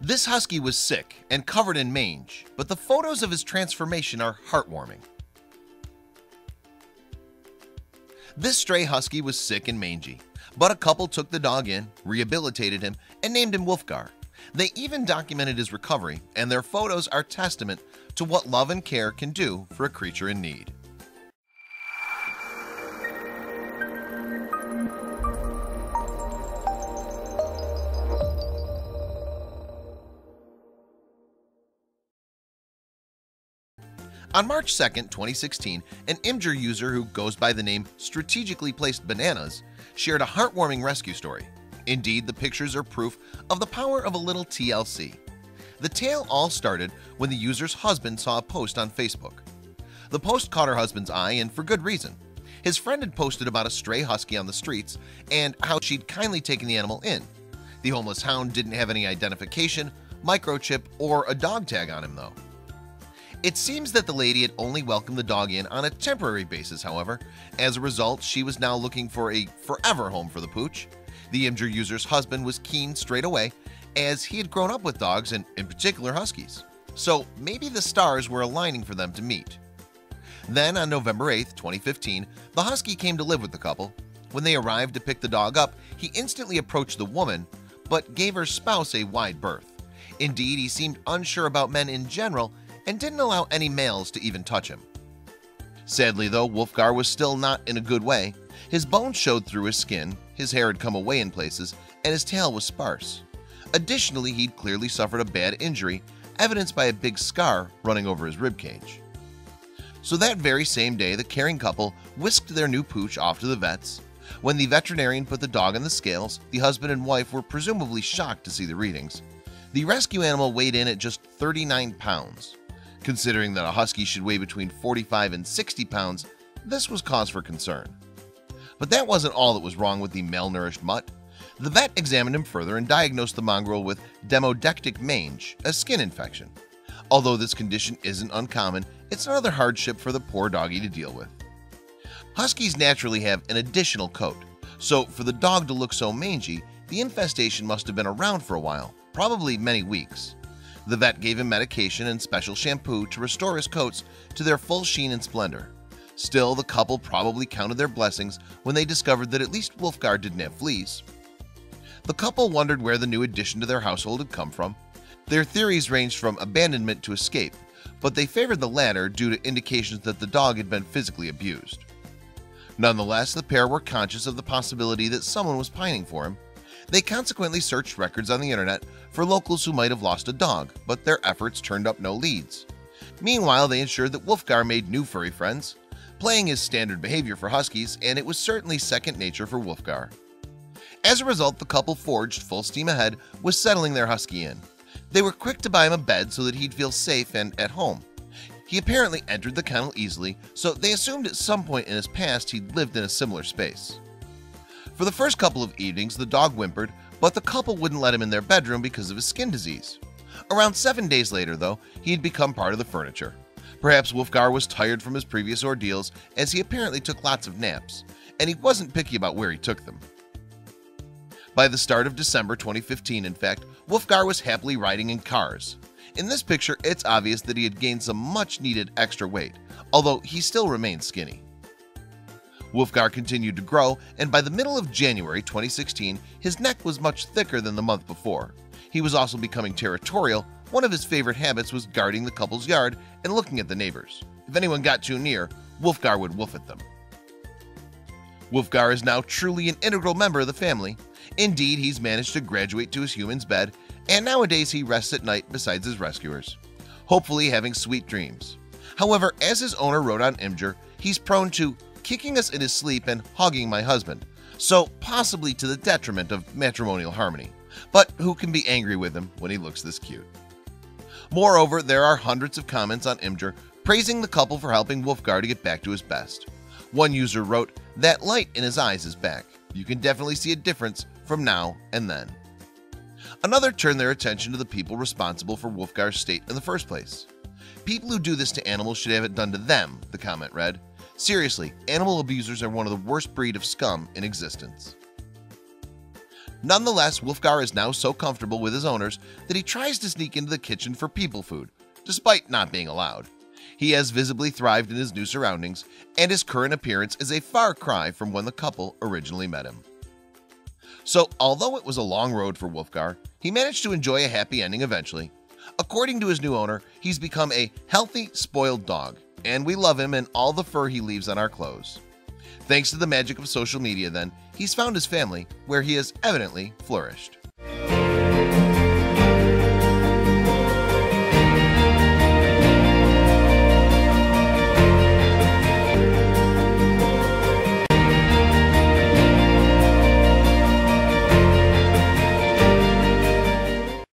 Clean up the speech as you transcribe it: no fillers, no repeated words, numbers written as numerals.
This husky was sick and covered in mange, but the photos of his transformation are heartwarming. This stray husky was sick and mangy, but a couple took the dog in, rehabilitated him, and named him Wulfgar. They even documented his recovery, and their photos are testament to what love and care can do for a creature in need. On March 2, 2016, an imgur user who goes by the name Strategically Placed Bananas shared a heartwarming rescue story. Indeed, the pictures are proof of the power of a little TLC. The tale all started when the user's husband saw a post on Facebook. The post caught her husband's eye, and for good reason. His friend had posted about a stray husky on the streets and how she'd kindly taken the animal in. The homeless hound didn't have any identification, microchip, or a dog tag on him, though. It seems that the lady had only welcomed the dog in on a temporary basis, however. As a result, she was now looking for a forever home for the pooch. The imgur user's husband was keen straight away, as he had grown up with dogs and, in particular, huskies. So maybe the stars were aligning for them to meet. Then, on November 8, 2015, the husky came to live with the couple. When they arrived to pick the dog up, he instantly approached the woman, but gave her spouse a wide berth. Indeed, he seemed unsure about men in general and didn't allow any males to even touch him. Sadly, though, Wulfgar was still not in a good way. His bones showed through his skin, his hair had come away in places, and his tail was sparse. Additionally, he'd clearly suffered a bad injury, evidenced by a big scar running over his ribcage. So that very same day, the caring couple whisked their new pooch off to the vet's. When the veterinarian put the dog on the scales, the husband and wife were presumably shocked to see the readings. The rescue animal weighed in at just 39 pounds. Considering that a husky should weigh between 45 and 60 pounds, this was cause for concern. But that wasn't all that was wrong with the malnourished mutt. The vet examined him further and diagnosed the mongrel with demodectic mange, a skin infection. Although this condition isn't uncommon, it's another hardship for the poor doggy to deal with. Huskies naturally have an additional coat, so for the dog to look so mangy, the infestation must have been around for a while, probably many weeks. The vet gave him medication and special shampoo to restore his coats to their full sheen and splendor. Still, the couple probably counted their blessings when they discovered that at least Wulfgar didn't have fleas. The couple wondered where the new addition to their household had come from. Their theories ranged from abandonment to escape, but they favored the latter due to indications that the dog had been physically abused. Nonetheless, the pair were conscious of the possibility that someone was pining for him. They consequently searched records on the internet for locals who might have lost a dog, but their efforts turned up no leads. Meanwhile, they ensured that Wulfgar made new furry friends. Playing is standard behavior for huskies, and it was certainly second nature for Wulfgar. As a result, the couple forged full steam ahead with settling their husky in. They were quick to buy him a bed so that he'd feel safe and at home. He apparently entered the kennel easily, so they assumed at some point in his past he'd lived in a similar space. For the first couple of evenings, the dog whimpered, but the couple wouldn't let him in their bedroom because of his skin disease. Around 7 days later, though, he had become part of the furniture. Perhaps Wulfgar was tired from his previous ordeals, as he apparently took lots of naps, and he wasn't picky about where he took them. By the start of December 2015, in fact, Wulfgar was happily riding in cars. In this picture, it's obvious that he had gained some much-needed extra weight, although he still remained skinny. Wulfgar continued to grow, and by the middle of January 2016, his neck was much thicker than the month before. He was also becoming territorial. One of his favorite habits was guarding the couple's yard and looking at the neighbors. If anyone got too near, Wulfgar would woof at them. Wulfgar is now truly an integral member of the family. Indeed, he's managed to graduate to his human's bed, and nowadays he rests at night beside his rescuers, hopefully having sweet dreams. However, as his owner wrote on imgur, he's prone to kicking us in his sleep and hogging my husband, so possibly to the detriment of matrimonial harmony. But who can be angry with him when he looks this cute? Moreover, there are hundreds of comments on imgur praising the couple for helping Wulfgar to get back to his best. One user wrote, "That light in his eyes is back. You can definitely see a difference from now and then." Another turned their attention to the people responsible for Wolfgar's state in the first place. "People who do this to animals should have it done to them," the comment read. "Seriously, animal abusers are one of the worst breed of scum in existence." Nonetheless, Wulfgar is now so comfortable with his owners that he tries to sneak into the kitchen for people food, despite not being allowed. He has visibly thrived in his new surroundings, and his current appearance is a far cry from when the couple originally met him. So, although it was a long road for Wulfgar, he managed to enjoy a happy ending eventually. According to his new owner, he's become a healthy, spoiled dog, and we love him and all the fur he leaves on our clothes. Thanks to the magic of social media, then, he's found his family, where he has evidently flourished.